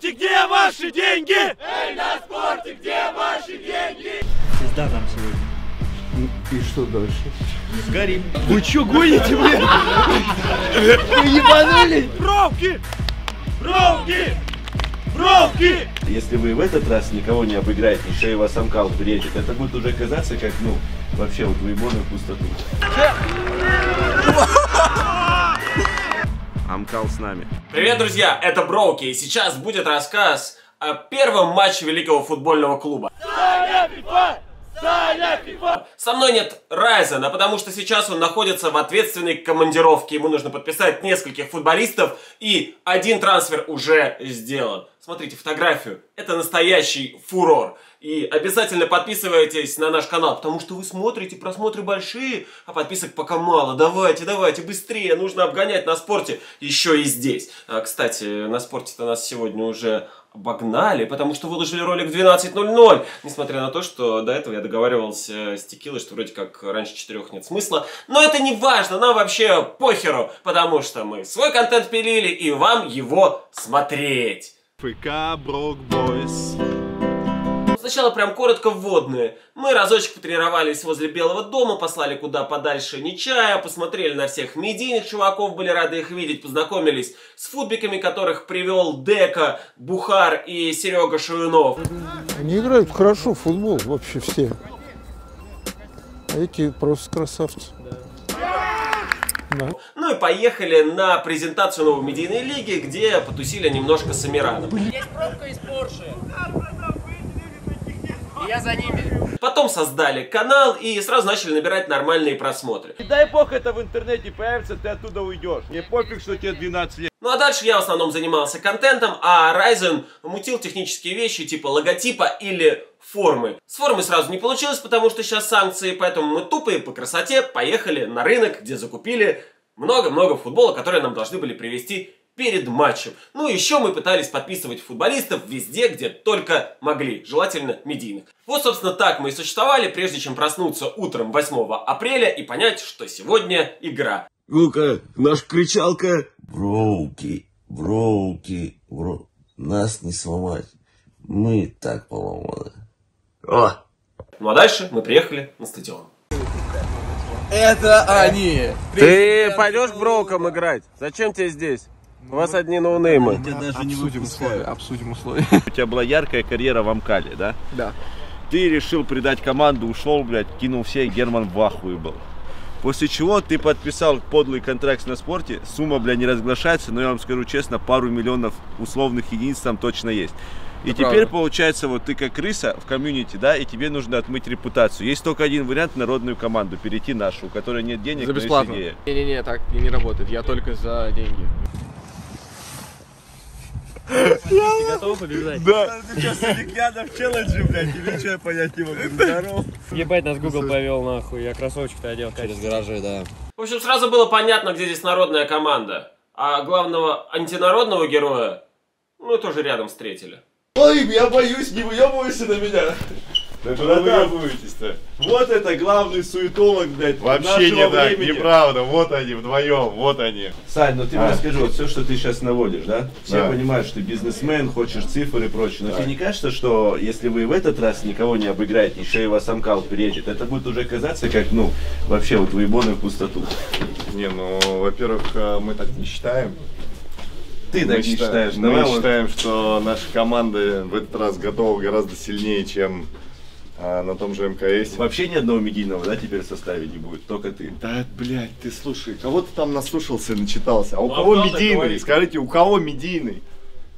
спорте, где ваши деньги? Эй, на спорте, где ваши деньги? Пизда нам сегодня. И что дальше? Сгорим. Вы чё гоните, блин? Вы ебанули? Бровки! Бровки! Бровки! Если вы в этот раз никого не обыграете, еще и вас самка угрежет, это будет уже казаться как, ну, вообще вот двоебоную пустоту. Амкал с нами. Привет, друзья, это Броуки, и сейчас будет рассказ о первом матче великого футбольного клуба. Саня Фифа! Саня Фифа! Со мной нет Райзена, потому что сейчас он находится в ответственной командировке. Ему нужно подписать нескольких футболистов, и один трансфер уже сделан. Смотрите фотографию, это настоящий фурор. И обязательно подписывайтесь на наш канал, потому что вы смотрите, просмотры большие, а подписок пока мало. Давайте, давайте, быстрее, нужно обгонять на спорте еще и здесь. А, кстати, на спорте-то нас сегодня уже обогнали, потому что выложили ролик в 12:00. Несмотря на то, что до этого я договаривался с Текилой, что вроде как раньше 4 нет смысла. Но это не важно, нам вообще похеру, потому что мы свой контент пилили, и вам его смотреть. ФК Брок Бойс. Сначала прям коротко вводные. Мы разочек потренировались возле Белого дома, послали куда подальше Нечая, посмотрели на всех медийных чуваков, были рады их видеть, познакомились с футбиками, которых привел Дека, Бухар и Серега Шуинов. Они играют хорошо в футбол вообще все. А эти просто красавцы. Да. Ну и поехали на презентацию новой медийной лиги, где потусили немножко с Амираном. Есть пробка из Порше. Я за ними. Потом создали канал и сразу начали набирать нормальные просмотры. И дай бог это в интернете появится, ты оттуда уйдешь. Мне пофиг, что тебе 12 лет. Ну а дальше я в основном занимался контентом, а Райзен мутил технические вещи типа логотипа или формы. С формой сразу не получилось, потому что сейчас санкции, поэтому мы тупые по красоте поехали на рынок, где закупили много-много футбола, которые нам должны были привезти перед матчем. Ну еще мы пытались подписывать футболистов везде, где только могли, желательно медийных. Вот, собственно, так мы и существовали, прежде чем проснуться утром 8 апреля и понять, что сегодня игра. Ну-ка, наш кричалка. Броуки, Броуки, Броуки. Нас не сломать. Мы так поломаны. О! Ну а дальше мы приехали на стадион. Это они! Ты пойдешь к Броукам играть? Зачем тебе здесь? У вас одни ноунеймы. Обсудим условия. У тебя была яркая карьера в Амкале, да? Да. Ты решил предать команду, ушел, блядь, кинул всех, Герман в ахуе был. После чего ты подписал подлый контракт на спорте. Сумма, бля, не разглашается, но я вам скажу честно, пару миллионов условных единиц там точно есть. И это теперь, правда, получается, вот ты как крыса в комьюнити, да, и тебе нужно отмыть репутацию. Есть только один вариант — народную команду перейти нашу, у которой нет денег. За бесплатно. Не-не-не, так не работает, я только за деньги. Ты готов побеждать? Да. Ты что, Соликьяна в челлендже, блядь, тебе что, я понять не могу. Здоров. Ебать, нас Google повел, нахуй, я кроссовочек-то одел. Через гаражи, да. В общем, сразу было понятно, где здесь народная команда. А главного антинародного героя, ну, тоже рядом встретили. Ой, я боюсь, не выебывайся на меня. Да куда вы ебуетесь-то? Вот это главный суетолог, блядь, вообще не так, неправда, вот они вдвоем, вот они. Сань, ну ты мне скажи, вот все, что ты сейчас наводишь, да? Все понимают, что ты бизнесмен, хочешь цифры и прочее, но тебе не кажется, что если вы в этот раз никого не обыграете, еще и вас Амкал переедет, это будет уже казаться как, ну, вообще вот выебоную пустоту? Не, ну, во-первых, мы так не считаем. Ты так не считаешь. Мы считаем, что наша команда в этот раз готова гораздо сильнее, чем на том же МКС. Вообще ни одного медийного, да, теперь в составе не будет, только ты. Да, блядь, ты слушай, кого ты там наслушался, начитался, а у кого медийный? Скажите, у кого медийный?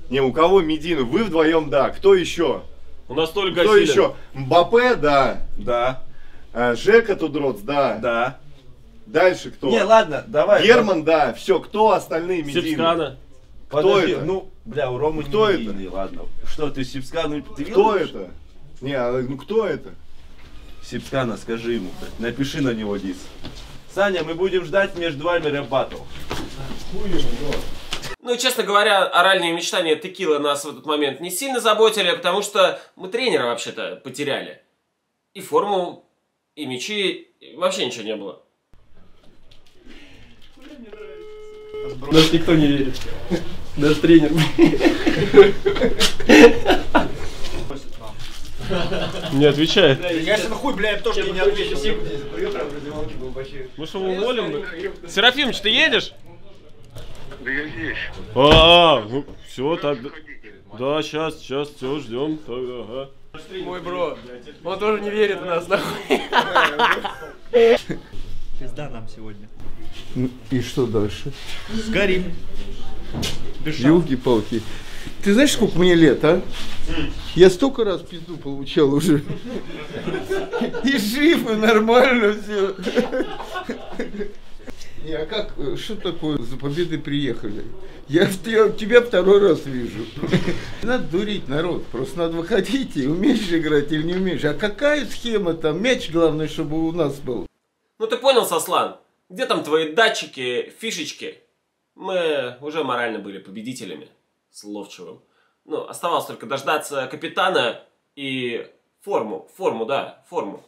Не, у кого медийный? Вы вдвоем, да, кто еще? У нас только кто еще? Мбаппе, да. Да. Жека Тудроц, да. Да. Дальше кто? Не, ладно, давай. Герман, да, все, кто остальные медийные? Кто подожди, это? Ну, бля, у Ромы кто не медийный, это? Ладно. Что, ты Сипскану? Ты кто видишь? Это? Не, ну кто это? Сипскана, скажи ему, напиши на него дис. Саня, мы будем ждать между вами рэп-баттл. Ну, честно говоря, оральные мечтания Текилы нас в этот момент не сильно заботили, потому что мы тренера вообще-то потеряли. И форму, и мячи, и вообще ничего не было. Нас никто не верит. Даже тренер. Не отвечает. Я если хуй, бля, я тоже не отвечу. Мы что, уволим? Серафимыч, ты едешь? Да я здесь. Ну все, так. Да, сейчас, все, ждем. Ага. Мой бро, он тоже не верит в нас, нахуй. Пизда нам сегодня. И что дальше? Сгорим. Ёлки-палки. Ты знаешь, сколько мне лет, а? Я столько раз пизду получал уже. И жив, и нормально все. Не, а как, что такое, за победой приехали? Я тебя второй раз вижу. Не надо дурить, народ, просто надо выходить и умеешь играть или не умеешь. А какая схема там, мяч главное, чтобы у нас был. Ну ты понял, Сослан, где там твои датчики, фишечки? Мы уже морально были победителями с Ловчевым. Ну, оставалось только дождаться капитана и форму в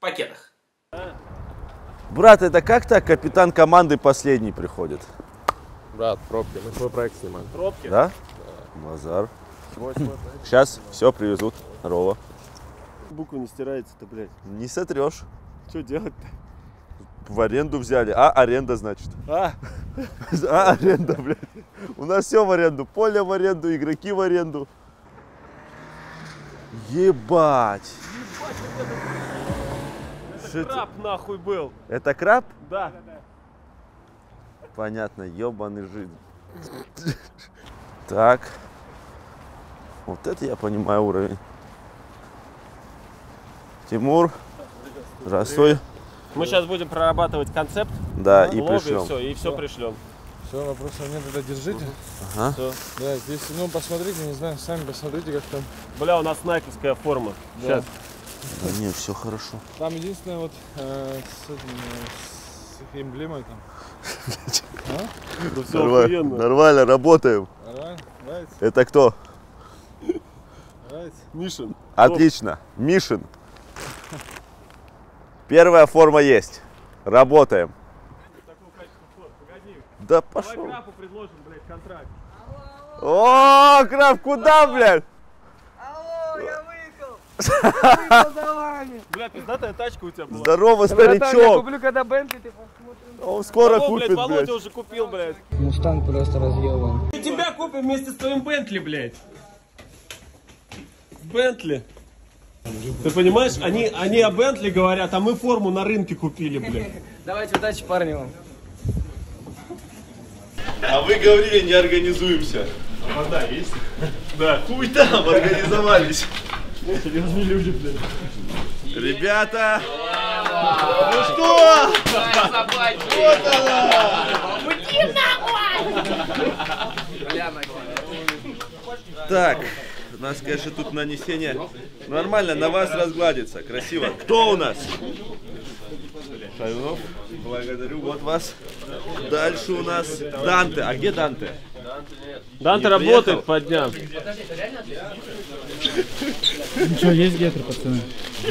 пакетах. Брат, это как так капитан команды последний приходит? Брат, пробки. Мы свой проект снимаем. Пробки? Да? Да. Базар. Сейчас все привезут. Здорово. Буквы не стирается-то, блядь. Не сотрешь. Что делать-то? В аренду взяли. А, аренда, значит. А, аренда, блядь. У нас все в аренду. Поле в аренду, игроки в аренду. Ебать. Это краб нахуй был. Это краб? Да. Понятно, ебаный жид. Так. Вот это я понимаю уровень. Тимур, здравствуй. Мы сейчас будем прорабатывать концепт. Да, и пришлем. И все пришлем. Все, вопросов нет, это держите. Ага. Все. Да, здесь, ну, посмотрите, не знаю, сами посмотрите, как там. Бля, у нас найковская форма. Да. Сейчас. Да нет, все хорошо. Там единственное вот с эмблемой там. А? Нормально, работаем. Нормально? Нравится? Это кто? Нравится? Мишин. Отлично, Мишин. Первая форма есть. Работаем. Да пошел. Давай Крабу предложим, блядь, контракт. О, Краб, куда, блядь? Алло, я выиграл. Бля, пиздатая тачка у тебя была. Здорово, старичок. Я куплю, когда Бентли, ты посмотришь. Он скоро купит, блядь. Володя уже купил, блядь. Мустанг просто разъебан. И тебя купим вместе с твоим Бентли, блядь. Бентли. Ты понимаешь, они о Бентли говорят, а мы форму на рынке купили, блядь. Давайте удачи, парни, вам. А вы говорили, не организуемся. А вода есть? Да. Хуй там, организовались. Серьезные люди, блядь. Ребята! Ну что? Вот она! Уйди нахуй! Так, у нас, конечно, тут нанесение. Нормально, на вас разгладится. Красиво. Кто у нас? Шайунов. Благодарю. Вот вас. Дальше у нас Данте. А где Данте? Данте работает по дням. Ну что, есть гетры, пацаны?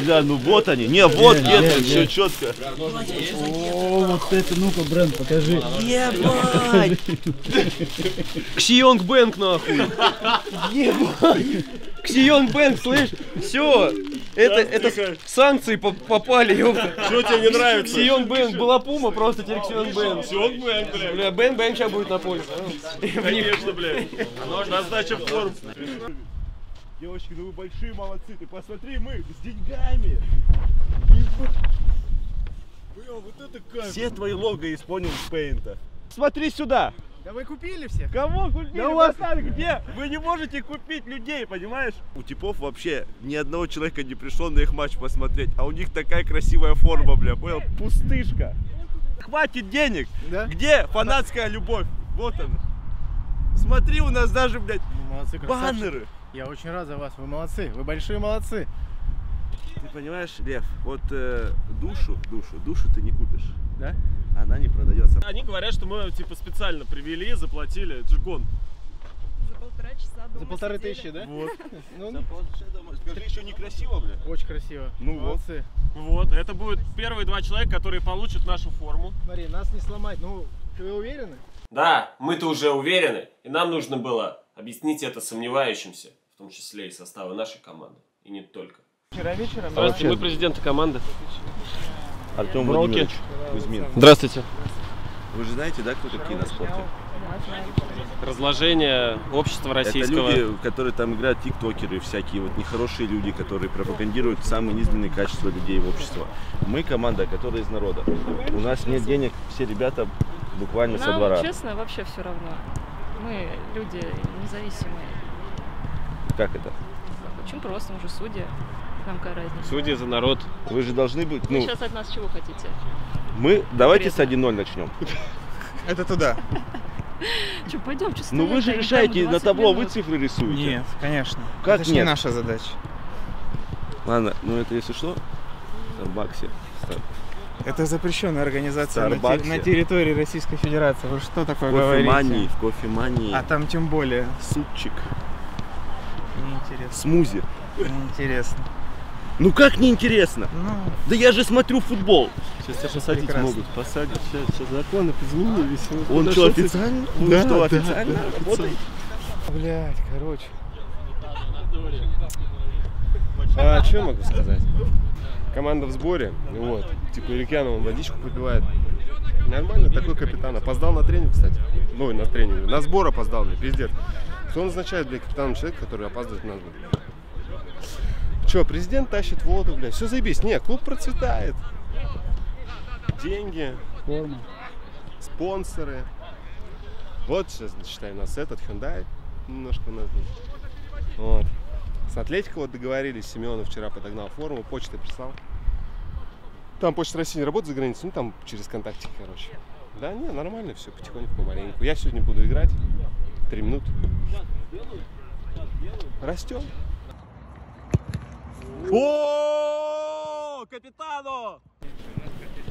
Бля, ну вот они. Не, вот гетры, все четко. О, вот это, ну-ка, бренд, покажи. Ебать! Ксионг Бэнк, нахуй. Ебать! Ксионг Бэнк, слышь? Все, это санкции попали, ёпта. Что тебе не нравится? Ксионг Бэнк, была пума, просто теперь Ксионг Бэнк. Ксионг Бэнк, бля. Бля, Бэнк Бэнк сейчас будет на поле. Конечно, блядь. На сдачу форм. Девочки, ну вы большие молодцы. Ты посмотри, мы с деньгами. Бля, вот это кайф. Все твои лого исполнил с пейнта. Смотри сюда. Да вы купили всех? Кого купили? Да у вас где? Вы не можете купить людей, понимаешь? У типов вообще ни одного человека не пришло на их матч посмотреть. А у них такая красивая форма, бля. Понял? Пустышка. Хватит денег. Да? Где фанатская любовь? Вот она. Смотри, у нас даже, блядь, молодцы, баннеры. Я очень рад за вас, вы молодцы, вы большие молодцы. Ты понимаешь, Лев, вот душу ты не купишь. Да? Она не продается. Они говорят, что мы типа специально привели, заплатили, это же гон. За 1,5 часа дома. За 1500, да? Вот. За 1,5 часа дома. Скажи, еще не красиво, бля? Очень красиво. Ну молодцы. Вот, это будут первые 2 человека, которые получат нашу форму. Смотри, нас не сломать, ну, вы уверены? Да, мы-то уже уверены, и нам нужно было Объясните это сомневающимся, в том числе и состава нашей команды, и не только. Вчера вечером... Здравствуйте, мы президенты команды. Артем Владимирович Кузьмин. Здравствуйте. Вы же знаете, да, кто такие на спорте? Разложение общества российского. Это люди, которые там играют, тиктокеры всякие, вот нехорошие люди, которые пропагандируют самые низменные качества людей в обществе. Мы команда, которая из народа. У нас нет денег, все ребята буквально со двора. Честно, вообще все равно. Мы люди независимые. Как это? Очень просто, мы же судьи. Нам какая разница? Судьи за народ. Вы же должны быть... Ну... Вы сейчас от нас чего хотите? Мы... Давайте с 1-0 начнем. Это туда. Че, пойдем, честно. Ну вы же решаете на табло, вы цифры рисуете. Нет, конечно. Как нет? Это не наша задача. Ладно, ну это если что, в Старбаксе. Это запрещенная организация на территории Российской Федерации. Вы что такое говорите? В кофемании. А там тем более. Супчик. Неинтересно. Смузи. Неинтересно. Ну как неинтересно? Ну... Да я же смотрю футбол. Сейчас тебя посадить могут. Посадят. Сейчас законы изменились. Он что, официально? Да, что, официально? Блять, короче. А что могу сказать? Команда в сборе. Вот. Типа Ирикянов, он водичку попивает. Нормально, такой капитан. Опоздал на тренинг, кстати. Ну, на тренинг. На сбор опоздал, блядь, пиздец. Кто назначает, блядь, капитаном человека, который опаздывает на сбор? Че, президент тащит воду, блядь, все заебись. Нет, клуб процветает. Деньги, форма, спонсоры. Вот сейчас, считай, нас этот Hyundai немножко у нас. Вот. С Атлетико вот договорились, Семенов вчера подогнал форму, почтой прислал. Там Почта России не работает за границей, ну там через контактики, короче. Да не, нормально все, потихоньку, помаленьку. Я сегодня буду играть 3 минуты. Растем. О, капитану!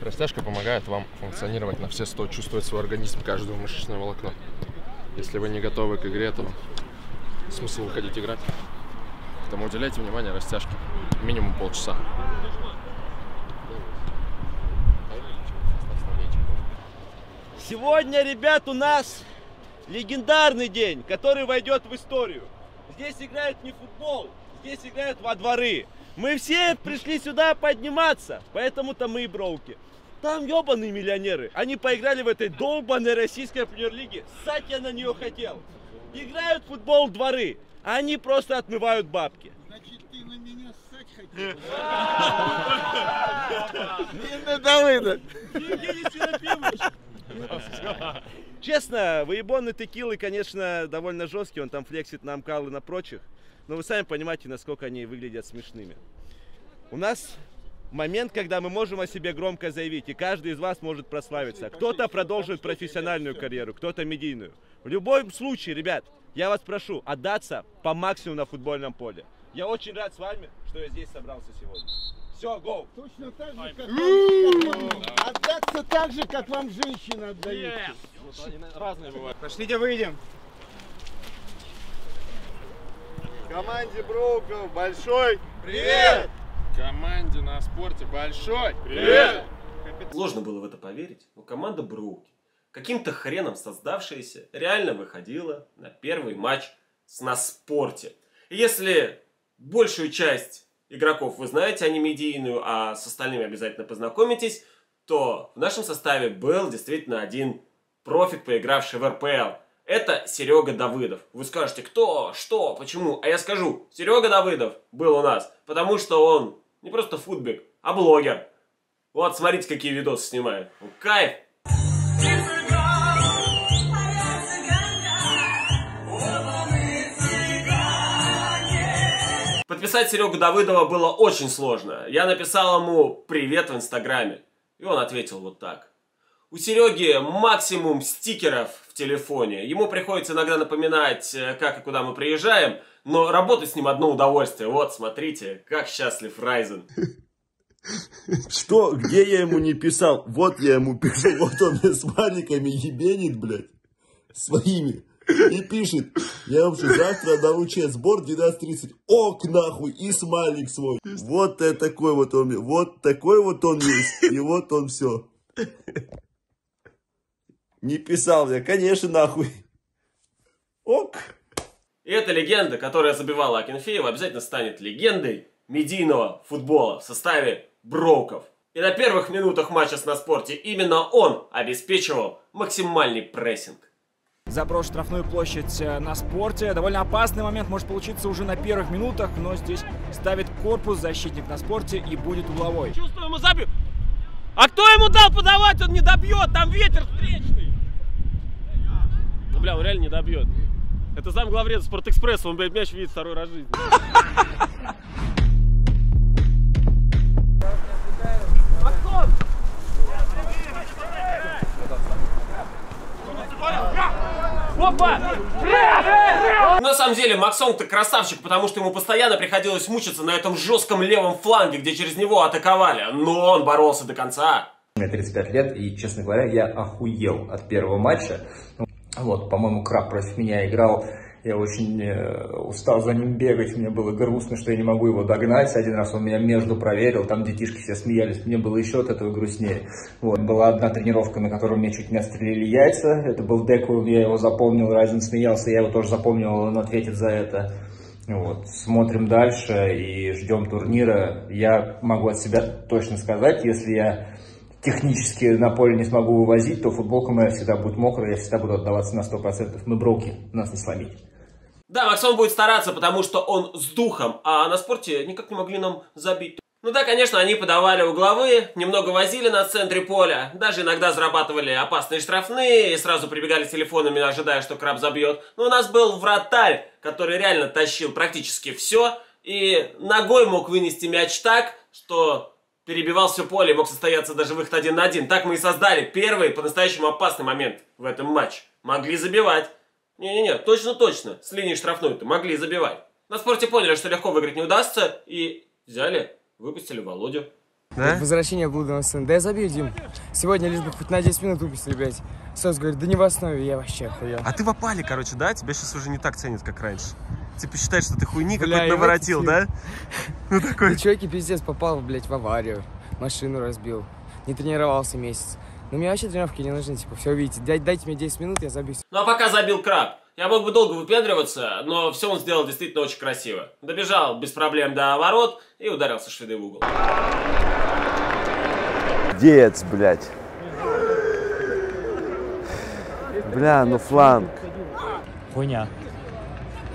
Растяжка помогает вам функционировать на все 100, чувствовать свой организм, каждое мышечное волокно. Если вы не готовы к игре, то смысл выходить играть. Поэтому уделяйте внимание растяжке. Минимум полчаса. Сегодня, ребят, у нас легендарный день, который войдет в историю. Здесь играют не футбол. Здесь играют во дворы. Мы все пришли сюда подниматься, поэтому-то мы и броуки. Там ебаные миллионеры. Они поиграли в этой долбанной российской премьер-лиге. Ссать я на нее хотел. Играют в футбол дворы. Они просто отмывают бабки. Значит, ты на меня ссать хотел? Честно, выебонный текилы, конечно, довольно жесткий. Он там флексит на Амкалы, на прочих. Но вы сами понимаете, насколько они выглядят смешными. У нас момент, когда мы можем о себе громко заявить, и каждый из вас может прославиться. Кто-то продолжит профессиональную карьеру, кто-то медийную. В любом случае, ребят, я вас прошу отдаться по максимуму на футбольном поле. Я очень рад с вами, что я здесь собрался сегодня. Все, гоу! Точно так же, как вам, отдаться так же, как вам женщина отдают. Разные бывают. Пошлите, выйдем. Команде броуков большой привет! Команде на спорте большой привет! Сложно было в это поверить, но команда броуки, каким-то хреном создавшаяся, реально выходила на первый матч с на спорте. И если большую часть игроков вы знаете, а не медийную, а с остальными обязательно познакомитесь, то в нашем составе был действительно один профик, поигравший в РПЛ. Это Серега Давыдов. Вы скажете, кто, что, почему? А я скажу, Серега Давыдов был у нас, потому что он не просто футбик, а блогер. Вот, смотрите, какие видосы снимает. Ну, кайф! Подписать Серегу Давыдова было очень сложно. Я написал ему «Привет» в Инстаграме. И он ответил вот так. У Сереги максимум стикеров в телефоне. Ему приходится иногда напоминать, как и куда мы приезжаем, но работать с ним одно удовольствие. Вот, смотрите, как счастлив Райзен. Что? Где я ему не писал? Вот я ему пишу. Вот он с маленькими ебенит, блядь, своими. И пишет, я вообще завтра на УЧ сбор 12:30, ок нахуй, и смайлик свой. Вот я такой вот он, вот такой вот он есть, и вот он все. Не писал я, конечно, нахуй. Ок. И эта легенда, которая забивала Акинфеева, обязательно станет легендой медийного футбола в составе Броуков. И на первых минутах матча с «На Спорте» именно он обеспечивал максимальный прессинг. Заброс в штрафную площадь «На Спорте». Довольно опасный момент может получиться уже на первых минутах, но здесь ставит корпус защитник «На Спорте» и будет угловой. Чувствую, ему забьют. А кто ему дал подавать? Он не добьет, там ветер встречный. Ну, бля, он реально не добьет. Это замглавред «Спортэкспресса», он, блядь, мяч видит второй раз в жизни. На самом деле Максонг-то красавчик, потому что ему постоянно приходилось мучиться на этом жестком левом фланге, где через него атаковали, но он боролся до конца. Мне 35 лет, и, честно говоря, я охуел от первого матча. Вот, по-моему, Краб против меня играл, я очень устал за ним бегать, мне было грустно, что я не могу его догнать. Один раз он меня между проверил, там детишки все смеялись, мне было еще от этого грустнее. Вот. Была одна тренировка, на которой мне чуть не отстрелили яйца, это был Деку, я его запомнил, Разин смеялся, я его тоже запомнил, он ответит за это. Вот. Смотрим дальше и ждем турнира. Я могу от себя точно сказать, если я технически на поле не смогу вывозить, то футболка моя всегда будет мокрая, я всегда буду отдаваться на 100%. Мы Броуки, нас не сломить. Да, Максон будет стараться, потому что он с духом, а «На Спорте» никак не могли нам забить. Ну да, конечно, они подавали угловые, немного возили на центре поля, даже иногда зарабатывали опасные штрафные и сразу прибегали с телефонами, ожидая, что Краб забьет. Но у нас был вратарь, который реально тащил практически все и ногой мог вынести мяч так, что перебивал все поле, мог состояться даже выход 1 на 1. Так мы и создали первый по-настоящему опасный момент в этом матче. Могли забивать. Не-не-не, точно-точно, с линии штрафной-то могли забивать. «На Спорте» поняли, что легко выиграть не удастся, и взяли, выпустили Володю. Да? Возвращение блуда на сцену. Да я забью, Дим. Сегодня лишь бы хоть на 10 минут выпустили, блядь. Сос говорит, да не в основе, я вообще охуел. А ты в опале, короче, да? Тебя сейчас уже не так ценят, как раньше. Типа считаешь, что ты хуйни какой-то наворотил, да? Ну такой. Ты, чуваки, пиздец, попал, блядь, в аварию. Машину разбил. Не тренировался месяц. Ну мне вообще тренировки не нужны, типа, все увидите. Дайте мне 10 минут, я забьюсь. Ну а пока забил Краб. Я мог бы долго выпендриваться, но все он сделал действительно очень красиво. Добежал без проблем до ворот и ударился шведой в угол. Дец, блядь. Бля, ну фланг. Хуйня.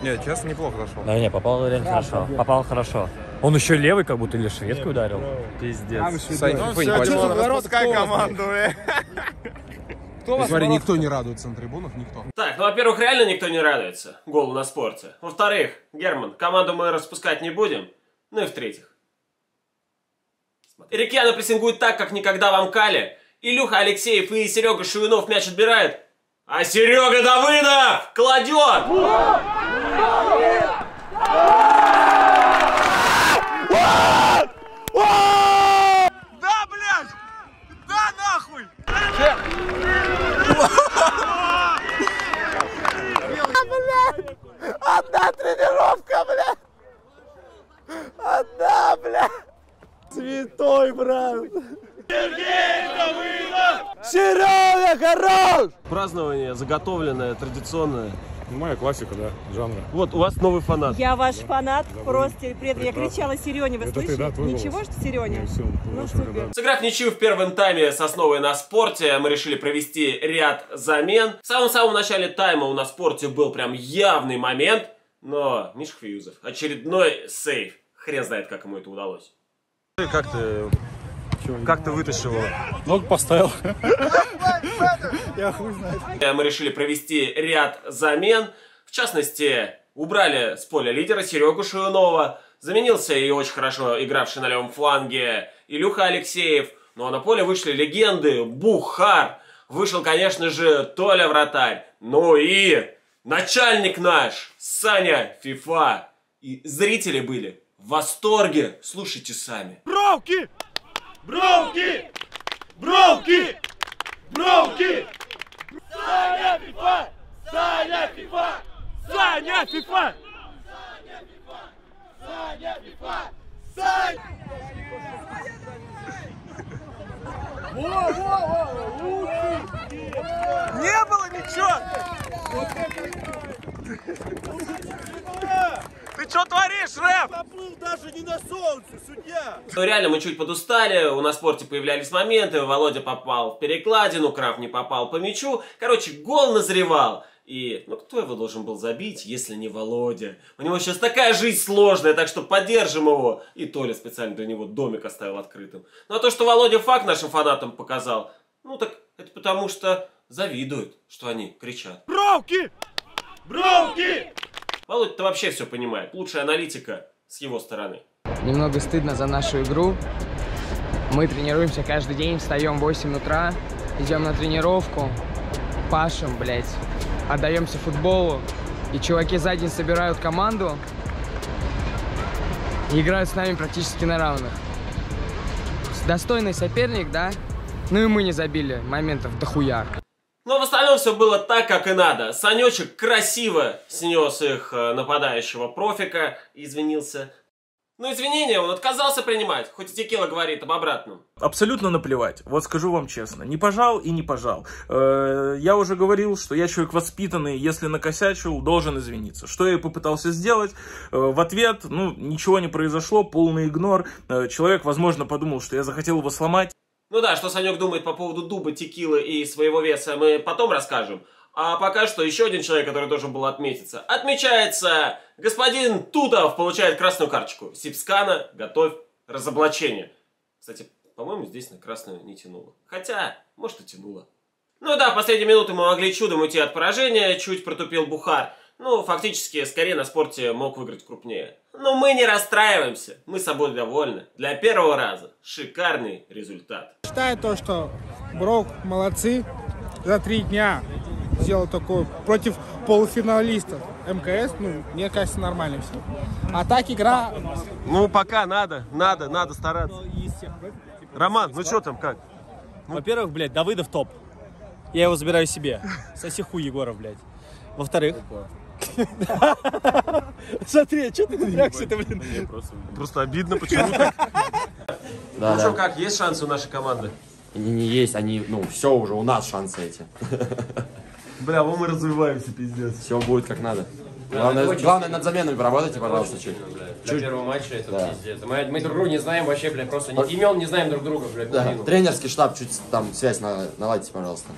Нет, честно, неплохо зашел. Да не, попал реально хорошо. Попал хорошо. Он еще левый, как будто или шведкой ударил. Пиздец. Какая команда, бля. Смотри, никто не радуется на трибунах, никто. Так, ну, во-первых, реально никто не радуется голу «На Спорте». Во-вторых, Герман, команду мы распускать не будем. Ну и в-третьих. Эрикьяна прессингует так, как никогда в Амкале. Илюха Алексеев и Серега Шуинов мяч отбирают. А Серега Давыдов кладет! Да, блядь! Да, нахуй! Одна тренировка, блядь! Одна, блядь! Святой, брат! Серега, хорош! Празднование заготовленное, традиционное. Моя классика, да, жанра. Вот, у вас новый фанат. Я ваш фанат, да, просто преданный. Я кричала: «Серёня, вы слышите?» Да, ничего, голос. Что Серёня? Ну, да. Сыграв ничью в первом тайме с «Основой» на «Спорте», мы решили провести ряд замен. В самом-самом начале тайма у «На Спорте» был прям явный момент, но Миша Хвиюзов. Очередной сейв. Хрен знает, как ему это удалось. Как ты... Как ты вытащил его? Ногу поставил. Я хуй знает. Мы решили провести ряд замен. В частности, убрали с поля лидера Серегу Шуинова. Заменился и очень хорошо игравший на левом фланге Илюха Алексеев. Ну а на поле вышли легенды. Бухар. Вышел, конечно же, Толя Вратарь. Ну и начальник наш, Саня Фифа. И зрители были в восторге. Слушайте сами. Броуки! Броуки! Броуки! Броуки! Саня Фифа! Саня Фифа! Саня Фифа! Саня Фифа! Саня Фифа! Саня! Не было ничего! Ты что творишь, рэп? Поплыл даже не на солнце, судья. Ну реально мы чуть подустали, у нас в спорте появлялись моменты, Володя попал в перекладину, Краб не попал по мячу. Короче, гол назревал. И, ну, кто его должен был забить, если не Володя? У него сейчас такая жизнь сложная, так что поддержим его. И Толя специально для него домик оставил открытым. Ну, а то, что Володя факт нашим фанатам показал, ну, так это потому что завидуют, что они кричат. Бровки! Бровки! Володя-то вообще все понимает. Лучшая аналитика с его стороны. Немного стыдно за нашу игру. Мы тренируемся каждый день, встаем в 8 утра, идем на тренировку, пашем, блядь. Отдаемся футболу, и чуваки за день собирают команду и играют с нами практически на равных. Достойный соперник, да? Ну и мы не забили моментов дохуя. Но в остальном все было так, как и надо. Санечек красиво снес их нападающего профика и извинился. Но извинения он отказался принимать, хоть и Текила говорит об обратном. Абсолютно наплевать, вот скажу вам честно. Не пожал и не пожал. Я уже говорил, что я человек воспитанный, если накосячил, должен извиниться. Что я и попытался сделать. В ответ, ну, ничего не произошло, полный игнор. Человек, возможно, подумал, что я захотел его сломать. Ну да, что Санек думает по поводу дуба, Текилы и своего веса, мы потом расскажем. А пока что еще один человек, который должен был отметиться. Отмечается господин Тутов, получает красную карточку. Сибскана, готовь разоблачение. Кстати, по-моему, здесь на красную не тянуло. Хотя, может и тянуло. Ну да, в последние минуты мы могли чудом уйти от поражения. Чуть протупил Бухар. Ну, фактически, скорее на спорте мог выиграть крупнее. Но мы не расстраиваемся. Мы собой довольны. Для первого раза шикарный результат. Считаю то, что Брок молодцы за 3 дня. Сделал такое против полуфиналистов МКС, ну, мне кажется, нормально все. А так игра... Ну, пока надо стараться. Роман, ну что там, как? Во-первых, блядь, Давыдов топ. Я его забираю себе. Соси хуй, Егоров, блядь. Во-вторых... Смотри, а что ты напрягся-то, блин? Просто обидно, почему так? Ну что, как, есть шансы у нашей команды? Не есть, они, ну, все уже, у нас шансы эти. Бля, мы развиваемся, пиздец. Все будет как надо. Главное, над заменами поработайте, пожалуйста, чуть. Для первого матча это да. Пиздец. Мы друг друга не знаем вообще, бля, просто имен не знаем друг друга, бля. Да. Тренерский штаб, чуть там связь наладьте, пожалуйста.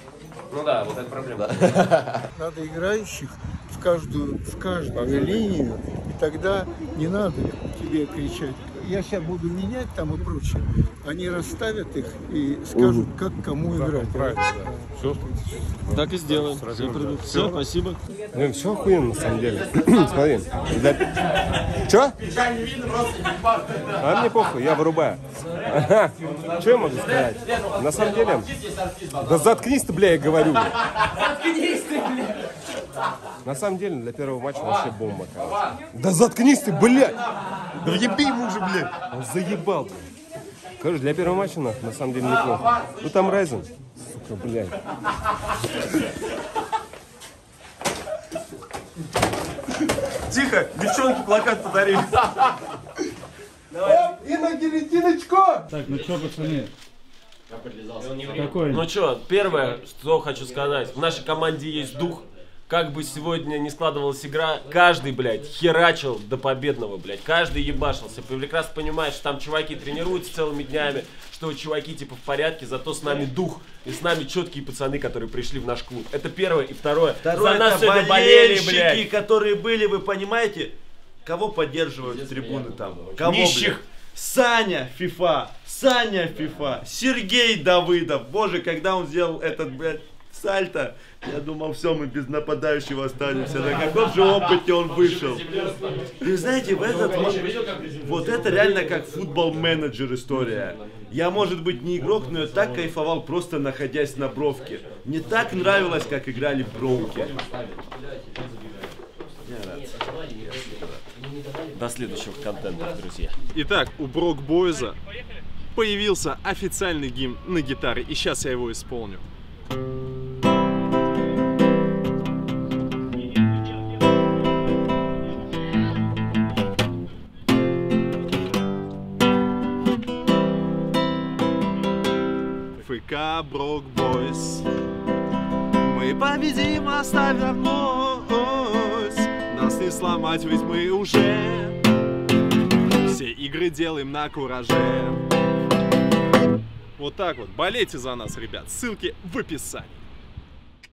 Ну да, вот это проблема. Да. Надо играющих в каждую линию, и тогда не надо тебе кричать. Я сейчас буду менять там и прочее. Они расставят их и скажут, как кому играть. Правильно. Все. Так и сделаем. Все, спасибо. Блин, все охуенно на самом деле. Смотри. Че? А мне похуй, я вырубаю. Че я могу сказать? На самом деле. Да заткнись ты, бля, я говорю. Заткнись ты, бля. На самом деле, для первого матча вообще бомба, короче. Да заткнись ты, блядь! Да въеби ему уже, блядь! Он заебал, блядь. Короче, для первого матча, на самом деле, неплохо. Ну там Райзен, сука, блядь. Тихо, девчонки плакат подарили. Давай. И на гильотиночку! Так, ну что, пацаны? Ну что, первое, что хочу сказать. В нашей команде есть дух. Как бы сегодня не складывалась игра, каждый, блядь, херачил до победного, блядь. Каждый ебашился. Прекрасно понимаешь, что там чуваки тренируются целыми днями, что чуваки типа в порядке, зато с нами дух. И с нами четкие пацаны, которые пришли в наш клуб. Это первое. И второе. За нас сегодня болели, блядь. Которые были, вы понимаете, кого поддерживают трибуны там? Кого, нищих. Блядь? Саня Фифа. Сергей Давыдов. Боже, когда он сделал этот, блядь, сальто. Я думал, все, мы без нападающего останемся. На каком же опыте он вышел. Вы знаете, в этот вот это реально как футбол-менеджер история. Я, может быть, не игрок, но я так кайфовал, просто находясь на бровке. Мне так нравилось, как играли бровки. До следующих контентов, друзья. Итак, у Брок Бойза появился официальный гимн на гитаре, и сейчас я его исполню. ФК Брок Бойс, мы победим, оставь нас. мысли сломать, ведь мы уже все игры делаем на кураже. Вот так вот. Болейте за нас, ребят. Ссылки в описании.